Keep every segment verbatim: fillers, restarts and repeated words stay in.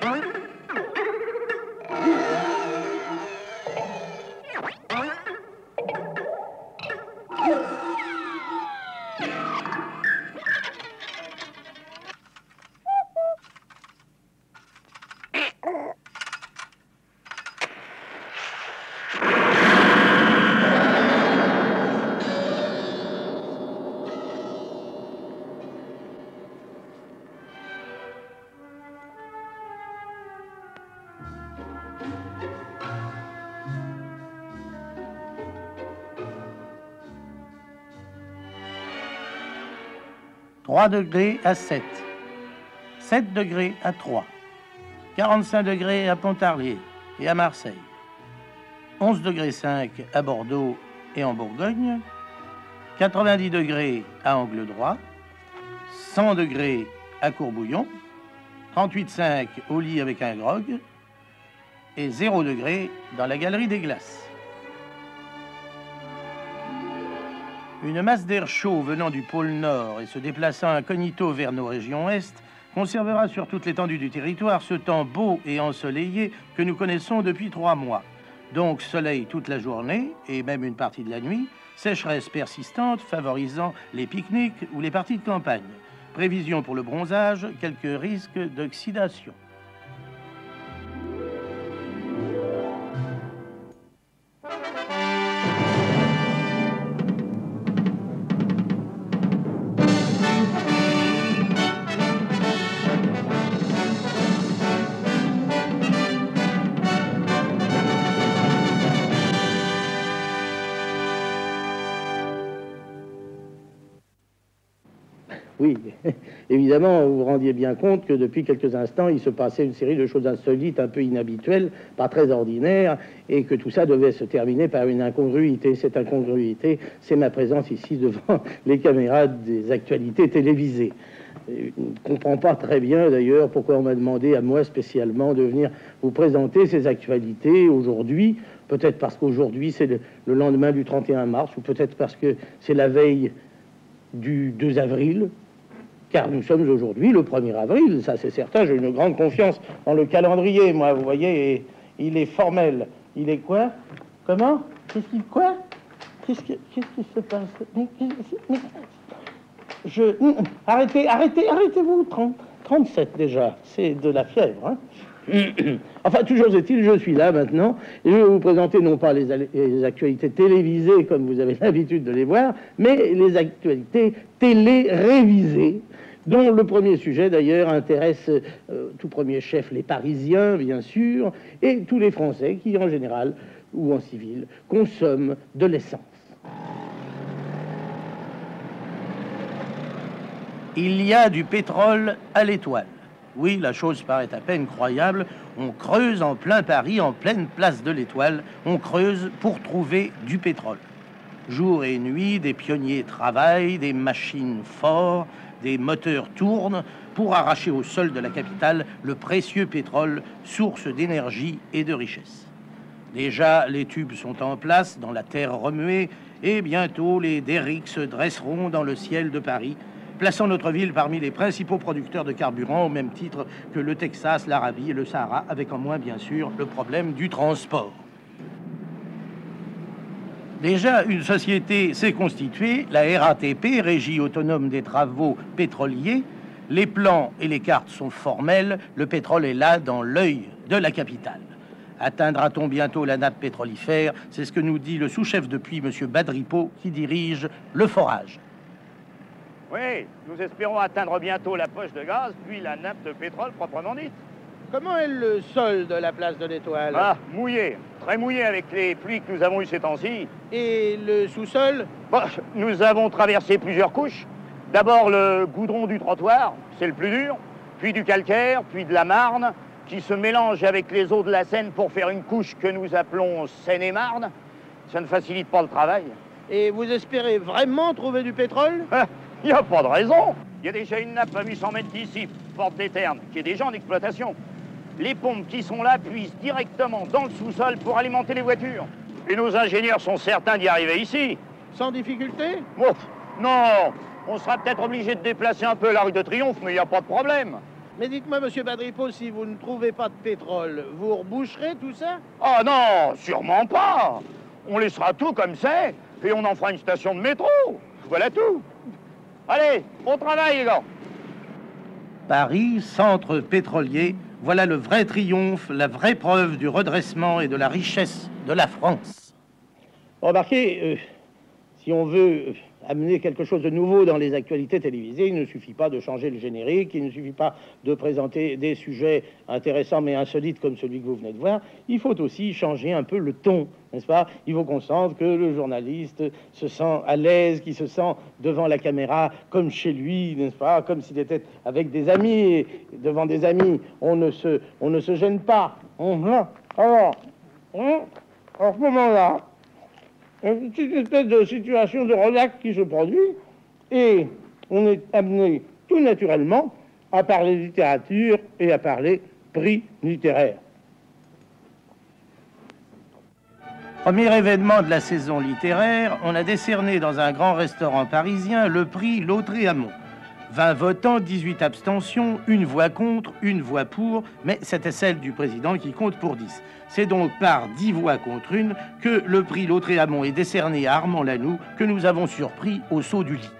trois degrés à sept, sept degrés à Troyes, quarante-cinq degrés à Pontarlier et à Marseille, onze degrés cinq à Bordeaux et en Bourgogne, quatre-vingt-dix degrés à Angle Droit, cent degrés à Courbouillon, trente-huit virgule cinq au lit avec un grog et zéro degré dans la galerie des glaces. Une masse d'air chaud venant du pôle Nord et se déplaçant incognito vers nos régions Est conservera sur toute l'étendue du territoire ce temps beau et ensoleillé que nous connaissons depuis trois mois. Donc soleil toute la journée et même une partie de la nuit, sécheresse persistante favorisant les pique-niques ou les parties de campagne. Prévision pour le bronzage, quelques risques d'oxydation. Oui, évidemment, vous vous rendiez bien compte que depuis quelques instants, il se passait une série de choses insolites, un peu inhabituelles, pas très ordinaires, et que tout ça devait se terminer par une incongruité. Cette incongruité, c'est ma présence ici devant les caméras des actualités télévisées. Je ne comprends pas très bien, d'ailleurs, pourquoi on m'a demandé à moi spécialement de venir vous présenter ces actualités aujourd'hui. Peut-être parce qu'aujourd'hui, c'est le, le lendemain du trente et un mars, ou peut-être parce que c'est la veille du deux avril. Car nous sommes aujourd'hui le premier avril, ça c'est certain, j'ai une grande confiance dans le calendrier, moi, vous voyez, il est formel. Il est quoi? Comment? Qu'est-ce qui... quoi? Qu'est-ce qui qu'est-ce qui se passe? Mais, mais, je... Arrêtez, arrêtez, arrêtez-vous, trente-sept déjà, c'est de la fièvre, hein? Enfin, toujours est-il, je suis là maintenant, et je vais vous présenter non pas les, les actualités télévisées, comme vous avez l'habitude de les voir, mais les actualités télé-révisées, dont le premier sujet, d'ailleurs, intéresse euh, tout premier chef les Parisiens, bien sûr, et tous les Français qui, en général, ou en civil, consomment de l'essence. Il y a du pétrole à l'étoile. Oui, la chose paraît à peine croyable. On creuse en plein Paris, en pleine place de l'Étoile. On creuse pour trouver du pétrole. Jour et nuit, des pionniers travaillent, des machines fortes, des moteurs tournent pour arracher au sol de la capitale le précieux pétrole, source d'énergie et de richesse. Déjà, les tubes sont en place dans la terre remuée et bientôt les derricks se dresseront dans le ciel de Paris, plaçant notre ville parmi les principaux producteurs de carburant, au même titre que le Texas, l'Arabie et le Sahara, avec en moins, bien sûr, le problème du transport. Déjà, une société s'est constituée, la R A T P, Régie Autonome des Travaux Pétroliers. Les plans et les cartes sont formels, le pétrole est là, dans l'œil de la capitale. Atteindra-t-on bientôt la nappe pétrolifère? C'est ce que nous dit le sous-chef de puits, M. Badripeau, qui dirige le forage. Oui, nous espérons atteindre bientôt la poche de gaz, puis la nappe de pétrole proprement dite. Comment est le sol de la place de l'Étoile? Ah, mouillé, très mouillé avec les pluies que nous avons eues ces temps-ci. Et le sous-sol? Bah, nous avons traversé plusieurs couches. D'abord le goudron du trottoir, c'est le plus dur, puis du calcaire, puis de la marne, qui se mélange avec les eaux de la Seine pour faire une couche que nous appelons Seine-et-Marne. Ça ne facilite pas le travail. Et vous espérez vraiment trouver du pétrole? Ah. Il n'y a pas de raison. Il y a déjà une nappe à huit cents mètres d'ici, Porte des Ternes, qui est déjà en exploitation. Les pompes qui sont là puisent directement dans le sous-sol pour alimenter les voitures. Et nos ingénieurs sont certains d'y arriver ici. Sans difficulté? Ouf, non, on sera peut-être obligé de déplacer un peu la rue de Triomphe, mais il n'y a pas de problème. Mais dites-moi, monsieur Badripo, si vous ne trouvez pas de pétrole, vous reboucherez tout ça? Ah non, sûrement pas. On laissera tout comme c'est, et on en fera une station de métro. Voilà tout. Allez, au travail, les gars. Paris, centre pétrolier, voilà le vrai triomphe, la vraie preuve du redressement et de la richesse de la France. Remarquez, euh, si on veut amener quelque chose de nouveau dans les actualités télévisées, il ne suffit pas de changer le générique, il ne suffit pas de présenter des sujets intéressants mais insolites comme celui que vous venez de voir, il faut aussi changer un peu le ton, n'est-ce pas? Il faut qu'on sente que le journaliste se sent à l'aise, qu'il se sent devant la caméra comme chez lui, n'est-ce pas? Comme s'il était avec des amis, et devant des amis, on ne se, on ne se gêne pas. Alors, en ce moment-là, une petite espèce de situation de relax qui se produit, et on est amené tout naturellement à parler littérature et à parler prix littéraire. Premier événement de la saison littéraire, on a décerné dans un grand restaurant parisien le prix Lautréamont. vingt votants, dix-huit abstentions, une voix contre, une voix pour, mais c'était celle du président qui compte pour dix. C'est donc par dix voix contre une que le prix Lautréamont est décerné à Armand Lanoux, que nous avons surpris au saut du lit.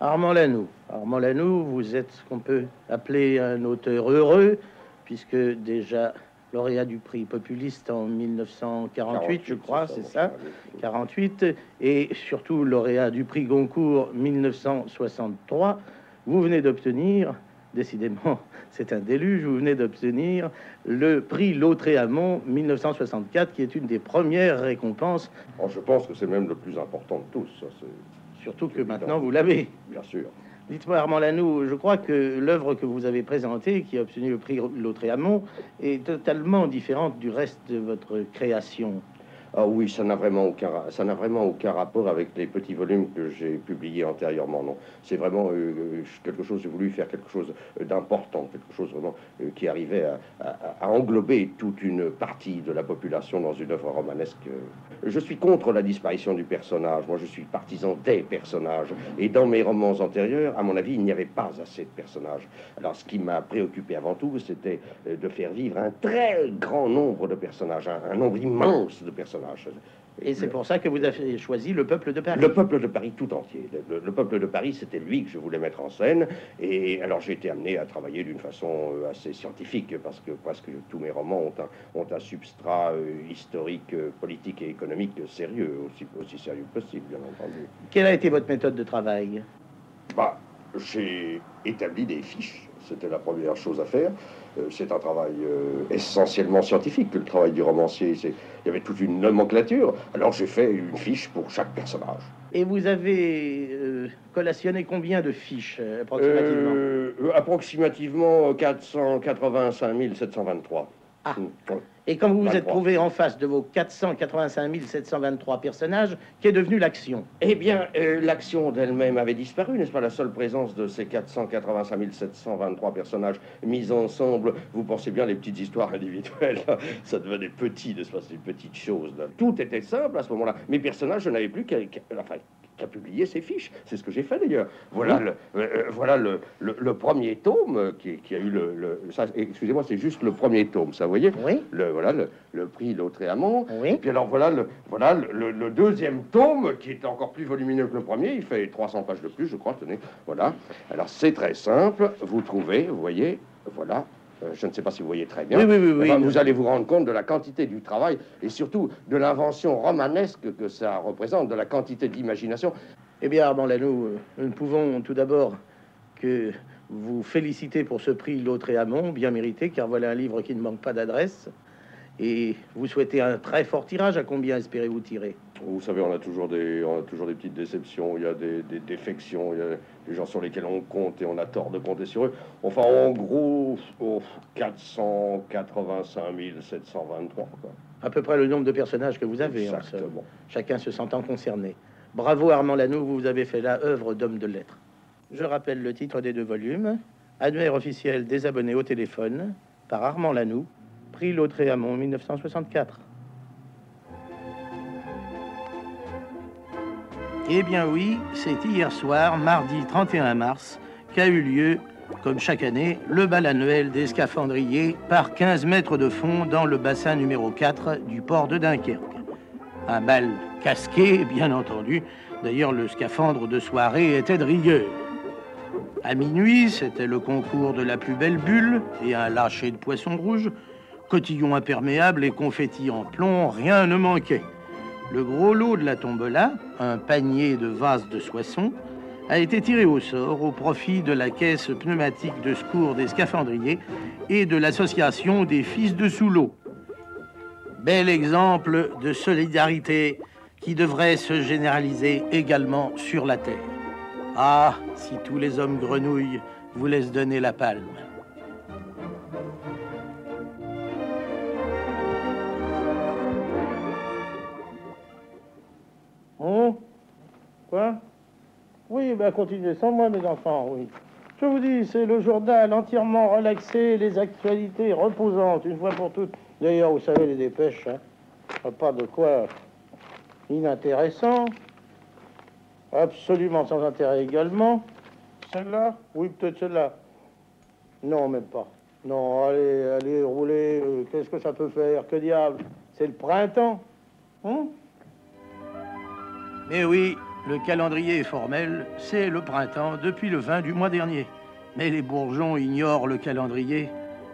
Armand Lanoux. Armand Lanoux, vous êtes ce qu'on peut appeler un auteur heureux, puisque déjà lauréat du prix Populiste en mille neuf cent quarante-huit, quarante-huit je crois, c'est ça, quarante-huit, et surtout lauréat du prix Goncourt mille neuf cent soixante-trois, vous venez d'obtenir, décidément, c'est un déluge, vous venez d'obtenir le prix Lautréamont mille neuf cent soixante-quatre, qui est une des premières récompenses. Oh, je pense que c'est même le plus important de tous. Ça, surtout que maintenant, vous l'avez. Bien sûr. Dites-moi, Armand Lanoux, je crois que l'œuvre que vous avez présentée, qui a obtenu le prix Lautréamont, est totalement différente du reste de votre création. Ah oui, ça n'a vraiment aucun, ça n'a vraiment aucun rapport avec les petits volumes que j'ai publiés antérieurement, non. C'est vraiment euh, quelque chose, j'ai voulu faire quelque chose d'important, quelque chose vraiment euh, qui arrivait à, à, à englober toute une partie de la population dans une œuvre romanesque. Je suis contre la disparition du personnage, moi je suis partisan des personnages, et dans mes romans antérieurs, à mon avis, il n'y avait pas assez de personnages. Alors ce qui m'a préoccupé avant tout, c'était de faire vivre un très grand nombre de personnages, un, un nombre immense de personnages. Et c'est pour ça que vous avez choisi le peuple de Paris. Le peuple de Paris tout entier. Le, le peuple de Paris, c'était lui que je voulais mettre en scène. Et alors j'ai été amené à travailler d'une façon assez scientifique, parce que presque tous mes romans ont un, ont un substrat euh, historique, euh, politique et économique sérieux, aussi, aussi sérieux que possible, bien entendu. Quelle a été votre méthode de travail? Bah, j'ai établi des fiches. C'était la première chose à faire. Euh, c'est un travail euh, essentiellement scientifique, le travail du romancier. Il y avait toute une nomenclature. Alors j'ai fait une fiche pour chaque personnage. Et vous avez euh, collationné combien de fiches, approximativement? euh, euh, Approximativement quatre cent quatre-vingt-cinq mille sept cent vingt-trois. Ah. Mmh. Et quand vous vous êtes trouvé en face de vos quatre cent quatre-vingt-cinq mille sept cent vingt-trois personnages, qu'est devenue l'action? Eh bien, euh, l'action d'elle-même avait disparu, n'est-ce pas? La seule présence de ces quatre cent quatre-vingt-cinq mille sept cent vingt-trois personnages mis ensemble, vous pensez bien les petites histoires individuelles, ça devenait petit, n'est-ce pas? Ces petites choses. Là. Tout était simple à ce moment-là. Mes personnages, je n'avais plus qu'à... qu'à enfin, qui a publié ses fiches. C'est ce que j'ai fait, d'ailleurs. Voilà, oui. le, euh, voilà le, le, le premier tome qui, qui a eu le... le excusez-moi, c'est juste le premier tome, ça, vous voyez? Oui. Le, voilà le, le prix Lautréamont. Oui. Et puis alors, voilà, le, voilà le, le deuxième tome, qui est encore plus volumineux que le premier. Il fait trois cents pages de plus, je crois, tenez. Voilà. Alors, c'est très simple. Vous trouvez, vous voyez, voilà... Je ne sais pas si vous voyez très bien. Oui, oui, oui, oui, enfin, oui. Vous allez vous rendre compte de la quantité du travail et surtout de l'invention romanesque que ça représente, de la quantité d'imagination. Eh bien, Armand Lanoux, nous ne pouvons tout d'abord que vous féliciter pour ce prix Lautréamont, bien mérité, car voilà un livre qui ne manque pas d'adresse. Et vous souhaitez un très fort tirage. À combien espérez-vous tirer? Vous savez, on a toujours des, on a toujours des petites déceptions. Il y a des, des défections. Il y a des gens sur lesquels on compte et on a tort de compter sur eux. Enfin, en gros, oh, quatre cent quatre-vingt-cinq mille sept cent vingt-trois. Quoi. À peu près le nombre de personnages que vous avez. Exactement. Chacun se sentant concerné. Bravo Armand Lanoux, vous avez fait là œuvre d'homme de lettres. Je rappelle le titre des deux volumes. Annuaire officiel des abonnés au téléphone par Armand Lanoux. Prix Lautréamont mille neuf cent soixante-quatre. Eh bien oui, c'est hier soir, mardi trente et un mars, qu'a eu lieu comme chaque année, le bal annuel des scaphandriers par quinze mètres de fond dans le bassin numéro quatre du port de Dunkerque. Un bal casqué, bien entendu. D'ailleurs, le scaphandre de soirée était de rigueur. À minuit, c'était le concours de la plus belle bulle et un lâcher de poisson rouge. Cotillons imperméables et confettis en plomb, rien ne manquait. Le gros lot de la tombola, un panier de vases de soissons, a été tiré au sort au profit de la caisse pneumatique de secours des scaphandriers et de l'association des fils de Soulot. Bel exemple de solidarité qui devrait se généraliser également sur la terre. Ah, si tous les hommes grenouilles vous laissent donner la palme. Oh, quoi? Oui, ben continuez sans moi, mes enfants, oui. Je vous dis, c'est le journal entièrement relaxé, les actualités reposantes, une fois pour toutes. D'ailleurs, vous savez, les dépêches, hein, pas de quoi inintéressant, absolument sans intérêt également. Celle-là? Oui, peut-être celle-là. Non, même pas. Non, allez, allez, roulez, euh, qu'est-ce que ça peut faire? Que diable? C'est le printemps, hein? Mais oui, le calendrier formel, c'est le printemps depuis le vingt du mois dernier. Mais les bourgeons ignorent le calendrier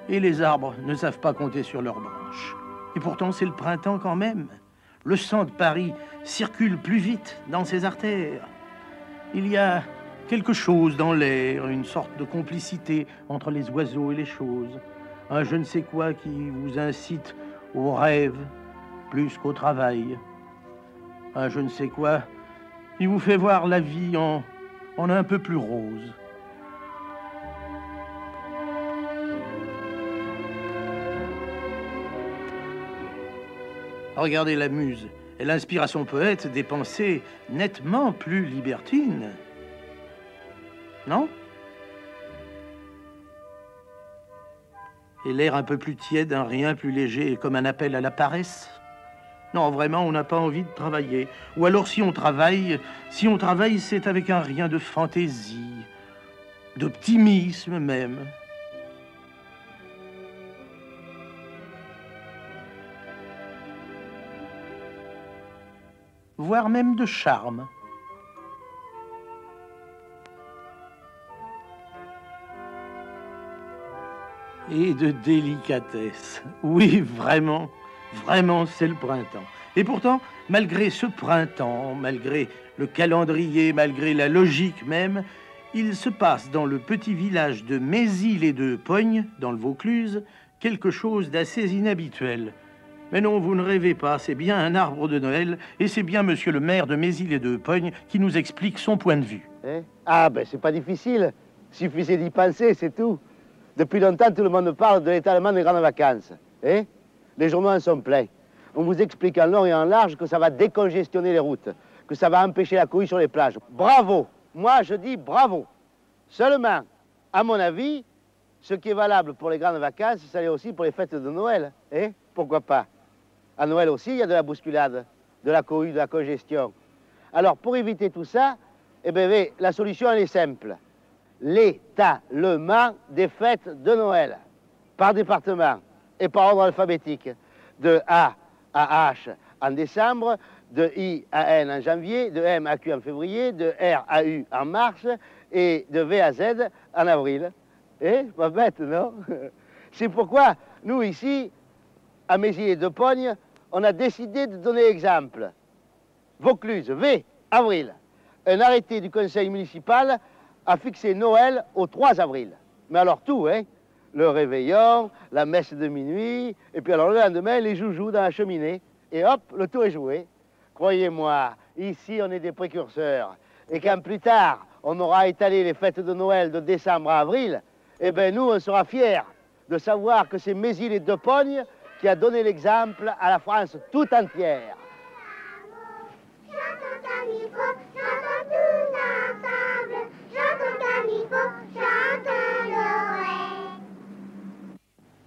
et les arbres ne savent pas compter sur leurs branches. Et pourtant, c'est le printemps quand même. Le sang de Paris circule plus vite dans ses artères. Il y a quelque chose dans l'air, une sorte de complicité entre les oiseaux et les choses. Un je ne sais quoi qui vous incite au rêve plus qu'au travail. Un je ne sais quoi qui vous fait voir la vie en, en un peu plus rose. Regardez la muse, elle inspire à son poète des pensées nettement plus libertines. Non? Et l'air un peu plus tiède, un rien plus léger, comme un appel à la paresse. Non, vraiment, on n'a pas envie de travailler. Ou alors, si on travaille, si on travaille, c'est avec un rien de fantaisie, d'optimisme même. Voire même de charme. Et de délicatesse. Oui, vraiment, vraiment, c'est le printemps. Et pourtant, malgré ce printemps, malgré le calendrier, malgré la logique même, il se passe dans le petit village de Mézy-les-Deux-Pognes, dans le Vaucluse, quelque chose d'assez inhabituel. Mais non, vous ne rêvez pas, c'est bien un arbre de Noël, et c'est bien monsieur le maire de Mézy-les-Deux-Pognes qui nous explique son point de vue. Eh? Ah, ben c'est pas difficile, suffisait d'y penser, c'est tout. Depuis longtemps, tout le monde parle de l'étalement des grandes vacances. Eh? Les journaux en sont pleins. On vous explique en long et en large que ça va décongestionner les routes, que ça va empêcher la cohue sur les plages. Bravo! Moi, je dis bravo. Seulement, à mon avis, ce qui est valable pour les grandes vacances, ça l'est aussi pour les fêtes de Noël. Eh? Pourquoi pas? À Noël aussi, il y a de la bousculade, de la cohue, de la congestion. Alors, pour éviter tout ça, eh bien, la solution, elle est simple. L'étalement des fêtes de Noël, par département et par ordre alphabétique, de A à H en décembre, de I à N en janvier, de M à Q en février, de R à U en mars et de V à Z en avril. Eh, pas bête, non? C'est pourquoi, nous, ici, à Mézy-les-Deux-Pognes, on a décidé de donner exemple. Vaucluse, V, avril. Un arrêté du conseil municipal a fixé Noël au trois avril. Mais alors tout, hein? Le réveillon, la messe de minuit, et puis alors le lendemain, les joujoux dans la cheminée. Et hop, le tour est joué. Croyez-moi, ici, on est des précurseurs. Et quand plus tard, on aura étalé les fêtes de Noël de décembre à avril, eh bien, nous, on sera fiers de savoir que c'est Mézy-les-Deux-Pognes qui a donné l'exemple à la France tout entière.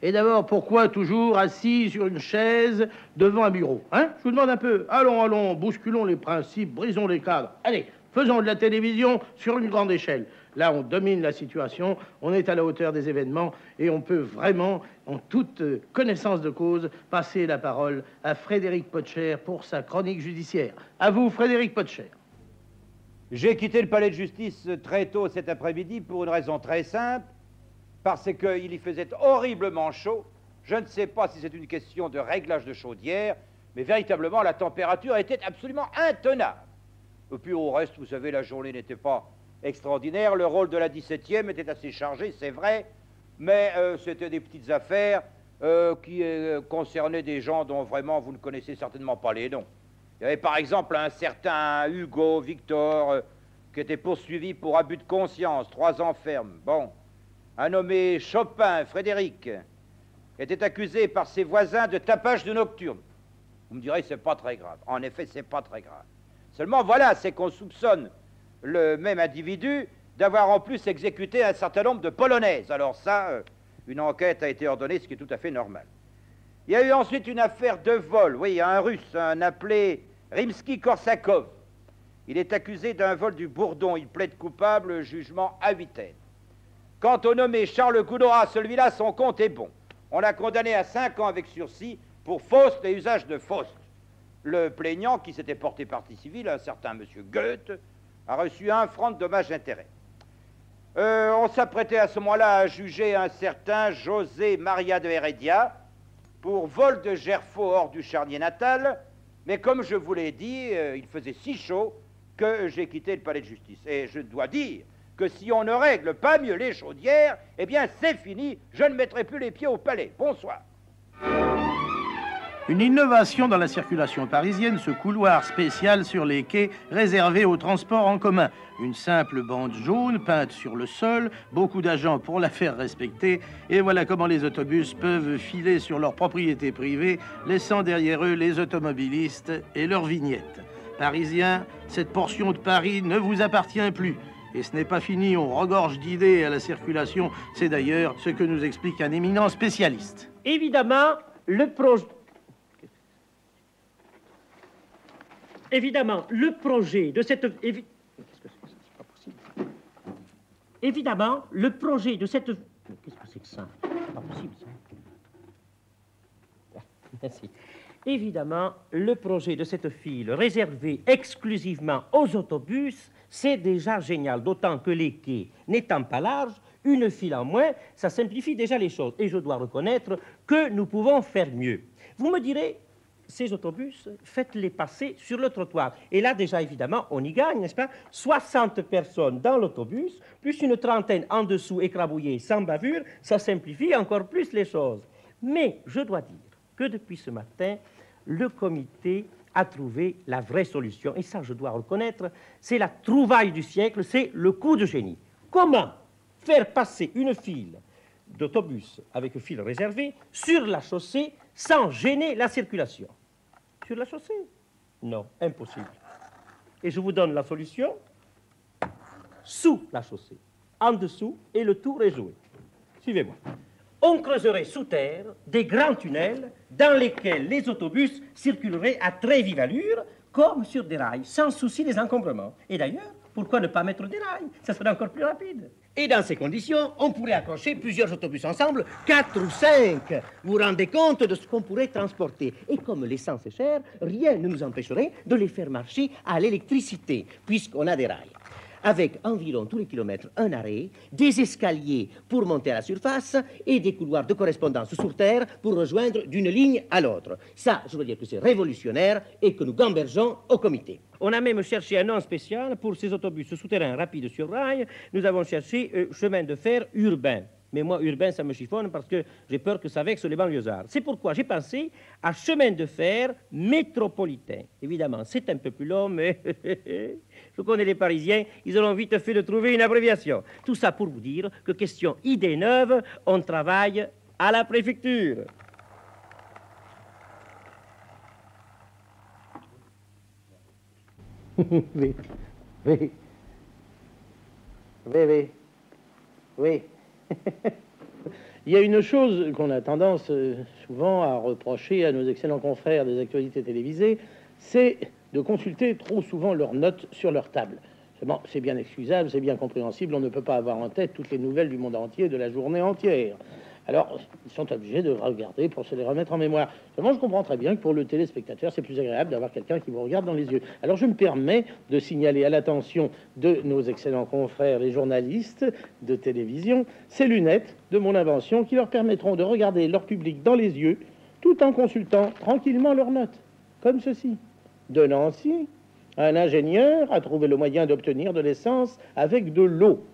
Et d'abord, pourquoi toujours assis sur une chaise devant un bureau, hein? Je vous demande un peu. Allons, allons, bousculons les principes, brisons les cadres. Allez, faisons de la télévision sur une grande échelle. Là, on domine la situation, on est à la hauteur des événements et on peut vraiment, en toute connaissance de cause, passer la parole à Frédéric Pottecher pour sa chronique judiciaire. À vous, Frédéric Pottecher. J'ai quitté le palais de justice très tôt cet après-midi pour une raison très simple, parce qu'il y faisait horriblement chaud. Je ne sais pas si c'est une question de réglage de chaudière, mais véritablement, la température était absolument intenable. Et puis au reste, vous savez, la journée n'était pas extraordinaire. Le rôle de la dix-septième était assez chargé, c'est vrai, mais euh, c'était des petites affaires euh, qui euh, concernaient des gens dont vraiment vous ne connaissez certainement pas les noms. Il y avait par exemple un certain Hugo Victor euh, qui était poursuivi pour abus de conscience, trois ans ferme. Bon, un nommé Chopin, Frédéric, était accusé par ses voisins de tapage de nocturne. Vous me direz, c'est pas très grave. En effet, c'est pas très grave. Seulement, voilà, c'est qu'on soupçonne le même individu d'avoir en plus exécuté un certain nombre de Polonaises. Alors ça, euh, une enquête a été ordonnée, ce qui est tout à fait normal. Il y a eu ensuite une affaire de vol. Oui, un Russe, un appelé Rimsky-Korsakov. Il est accusé d'un vol du Bourdon. Il plaide coupable, jugement à huitaine. Quant au nommé Charles Goudora, celui-là, son compte est bon. On l'a condamné à cinq ans avec sursis pour Faust et usage de Faust. Le plaignant, qui s'était porté partie civile, un certain monsieur Goethe, a reçu un franc de dommages-intérêts. Euh, on s'apprêtait à ce moment-là à juger un certain José Maria de Heredia pour vol de gerfaut hors du charnier natal, mais comme je vous l'ai dit, euh, il faisait si chaud que j'ai quitté le palais de justice. Et je dois dire que si on ne règle pas mieux les chaudières, eh bien c'est fini, je ne mettrai plus les pieds au palais. Bonsoir. Une innovation dans la circulation parisienne, ce couloir spécial sur les quais réservé au transport en commun. Une simple bande jaune peinte sur le sol, beaucoup d'agents pour la faire respecter, et voilà comment les autobus peuvent filer sur leur propriété privée, laissant derrière eux les automobilistes et leurs vignettes. Parisiens, cette portion de Paris ne vous appartient plus. Et ce n'est pas fini, on regorge d'idées à la circulation. C'est d'ailleurs ce que nous explique un éminent spécialiste. Évidemment, le projet... Évidemment, le projet de cette... Évi... Qu'est-ce que c'est que ça? C'est pas possible. Évidemment, le projet de cette... Qu'est-ce que c'est que ça? C'est pas possible, ça. Merci. Évidemment, le projet de cette file réservée exclusivement aux autobus, c'est déjà génial, d'autant que les quais n'étant pas larges, une file en moins, ça simplifie déjà les choses. Et je dois reconnaître que nous pouvons faire mieux. Vous me direz... Ces autobus, faites-les passer sur le trottoir. Et là, déjà, évidemment, on y gagne, n'est-ce pas? soixante personnes dans l'autobus, plus une trentaine en dessous écrabouillées sans bavure, ça simplifie encore plus les choses. Mais je dois dire que depuis ce matin, le comité a trouvé la vraie solution. Et ça, je dois reconnaître, c'est la trouvaille du siècle, c'est le coup de génie. Comment faire passer une file d'autobus avec file réservée sur la chaussée sans gêner la circulation? Sur la chaussée? Non, impossible. Et je vous donne la solution sous la chaussée, en dessous, et le tour est joué. Suivez-moi. On creuserait sous terre des grands tunnels dans lesquels les autobus circuleraient à très vive allure, comme sur des rails, sans souci des encombrements. Et d'ailleurs, pourquoi ne pas mettre des rails? Ça serait encore plus rapide. Et dans ces conditions, on pourrait accrocher plusieurs autobus ensemble, quatre ou cinq. Vous vous rendez compte de ce qu'on pourrait transporter. Et comme l'essence est chère, rien ne nous empêcherait de les faire marcher à l'électricité, puisqu'on a des rails. Avec environ tous les kilomètres un arrêt, des escaliers pour monter à la surface et des couloirs de correspondance sur terre pour rejoindre d'une ligne à l'autre. Ça, je veux dire que c'est révolutionnaire et que nous gambergeons au comité. On a même cherché un nom spécial pour ces autobus souterrains rapides sur rail. Nous avons cherché euh, chemin de fer urbain. Mais moi, urbain, ça me chiffonne parce que j'ai peur que ça vexe les banlieusards. C'est pourquoi j'ai pensé à chemin de fer métropolitain. Évidemment, c'est un peu plus long, mais je connais les Parisiens, ils auront vite fait de trouver une abréviation. Tout ça pour vous dire que, question idée neuve, on travaille à la préfecture. Oui, oui, oui, oui, oui. Il y a une chose qu'on a tendance euh, souvent à reprocher à nos excellents confrères des actualités télévisées, c'est de consulter trop souvent leurs notes sur leur table. Bon, c'est bien excusable, c'est bien compréhensible, on ne peut pas avoir en tête toutes les nouvelles du monde entier, de la journée entière. Alors, ils sont obligés de regarder pour se les remettre en mémoire. Seulement, je comprends très bien que pour le téléspectateur, c'est plus agréable d'avoir quelqu'un qui vous regarde dans les yeux. Alors, je me permets de signaler à l'attention de nos excellents confrères, les journalistes de télévision, ces lunettes de mon invention qui leur permettront de regarder leur public dans les yeux tout en consultant tranquillement leurs notes, comme ceci. De Nancy, un ingénieur a trouvé le moyen d'obtenir de l'essence avec de l'eau.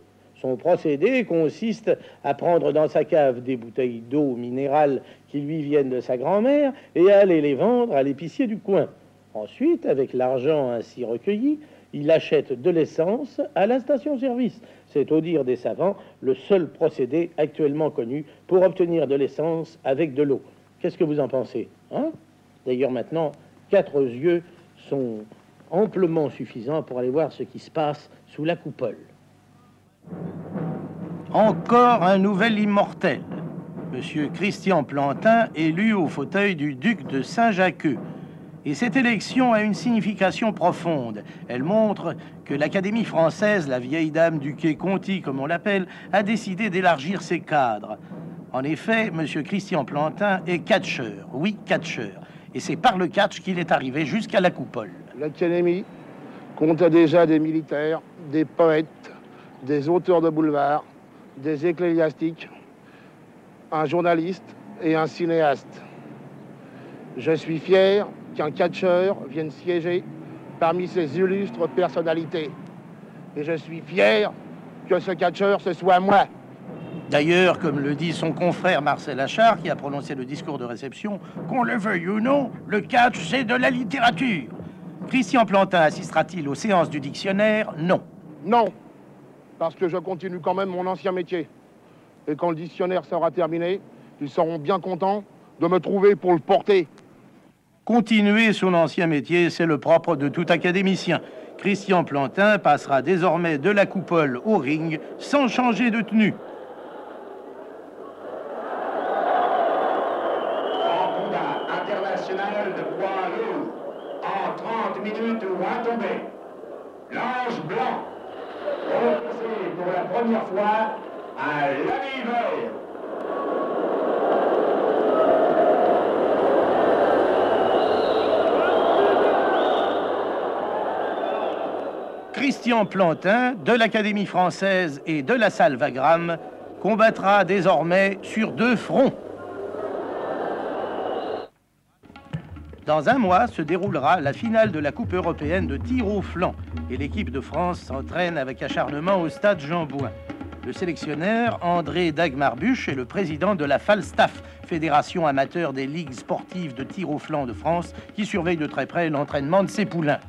Son procédé consiste à prendre dans sa cave des bouteilles d'eau minérale qui lui viennent de sa grand-mère et à aller les vendre à l'épicier du coin. Ensuite, avec l'argent ainsi recueilli, il achète de l'essence à la station-service. C'est, au dire des savants, le seul procédé actuellement connu pour obtenir de l'essence avec de l'eau. Qu'est-ce que vous en pensez, hein? D'ailleurs, maintenant, quatre yeux sont amplement suffisants pour aller voir ce qui se passe sous la coupole. Encore un nouvel immortel. Monsieur Christian Plantin, élu au fauteuil du duc de Saint-Jacques. Et cette élection a une signification profonde. Elle montre que l'Académie française, la vieille dame du Quai Conti, comme on l'appelle, a décidé d'élargir ses cadres. En effet, monsieur Christian Plantin est catcheur. Oui, catcheur. Et c'est par le catch qu'il est arrivé jusqu'à la coupole. L'Académie compte déjà des militaires, des poètes, des auteurs de boulevard, des ecclésiastiques, un journaliste et un cinéaste. Je suis fier qu'un catcheur vienne siéger parmi ces illustres personnalités. Et je suis fier que ce catcheur, ce soit moi. D'ailleurs, comme le dit son confrère Marcel Achard, qui a prononcé le discours de réception, qu'on le veuille ou non, le catch, c'est de la littérature. Christian Plantin assistera-t-il aux séances du dictionnaire? Non. Non. Parce que je continue quand même mon ancien métier. Et quand le dictionnaire sera terminé, ils seront bien contents de me trouver pour le porter. Continuer son ancien métier, c'est le propre de tout académicien. Christian Plantin passera désormais de la coupole au ring sans changer de tenue. En combat international de poids lourd, en trente minutes ou à tomber, l'ange blanc. C'est pour la première fois un lamiver. Christian Plantin, de l'Académie française et de la salle Wagram, combattra désormais sur deux fronts. Dans un mois se déroulera la finale de la Coupe européenne de tir au flanc et l'équipe de France s'entraîne avec acharnement au stade Jean-Bouin. Le sélectionneur André Dagmar-Buche est le président de la Falstaff, fédération amateur des ligues sportives de tir au flanc de France, qui surveille de très près l'entraînement de ses poulains.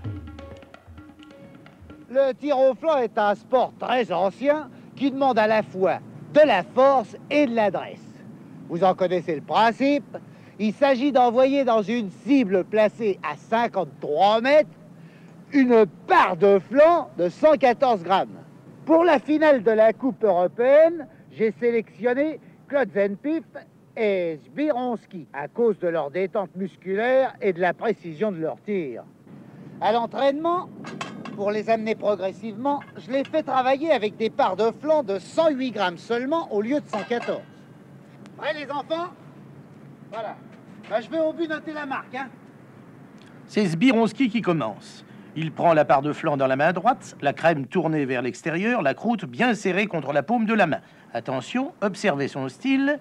Le tir au flanc est un sport très ancien qui demande à la fois de la force et de l'adresse. Vous en connaissez le principe. Il s'agit d'envoyer dans une cible placée à cinquante-trois mètres une part de flanc de cent quatorze grammes. Pour la finale de la Coupe européenne, j'ai sélectionné Claude Zenpif et Zbironski à cause de leur détente musculaire et de la précision de leur tir. À l'entraînement, pour les amener progressivement, je les fais travailler avec des parts de flanc de cent huit grammes seulement au lieu de cent quatorze. Prêts les enfants? Voilà. Ben, je vais au but noter la marque, hein. C'est Zbironski qui commence. Il prend la part de flanc dans la main droite, la crème tournée vers l'extérieur, la croûte bien serrée contre la paume de la main. Attention, observez son style.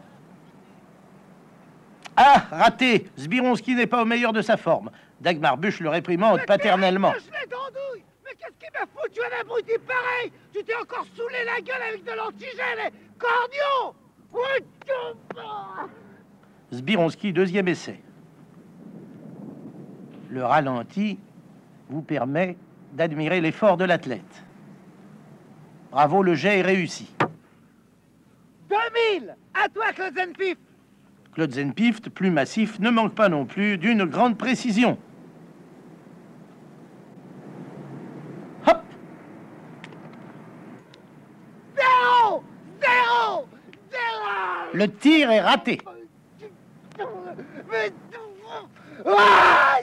Ah, raté! Zbironski n'est pas au meilleur de sa forme. Dagmar-Buche le réprimande paternellement. Mais qu'est-ce qui m'a foutu un abruti pareil? Tu t'es encore saoulé la gueule avec de l'antigel, cornion! Zbironski, deuxième essai. Le ralenti vous permet d'admirer l'effort de l'athlète. Bravo, le jet est réussi. deux mille! À toi, Claude Zenpif! Claude Zenpif, plus massif, ne manque pas non plus d'une grande précision. Hop! Zéro! Zéro! Zéro! Le tir est raté. Mais... Ah,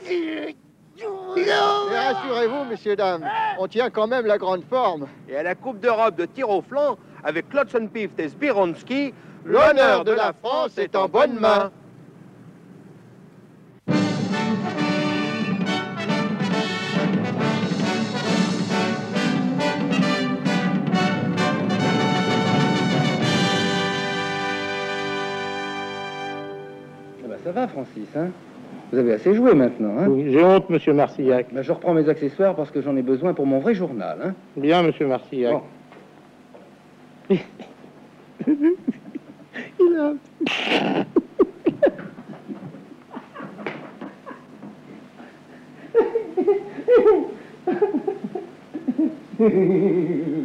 Mais rassurez-vous, messieurs, dames, on tient quand même la grande forme. Et à la Coupe d'Europe de tir au flanc, avec Claude Zenpif et Zbironski, l'honneur de la France est en bonne main. Ça va, Francis, hein? Vous avez assez joué maintenant, hein? Oui, j'ai honte, monsieur Marcillac. Ben, je reprends mes accessoires parce que j'en ai besoin pour mon vrai journal, hein? Bien, monsieur Marcillac. Bon. Il a...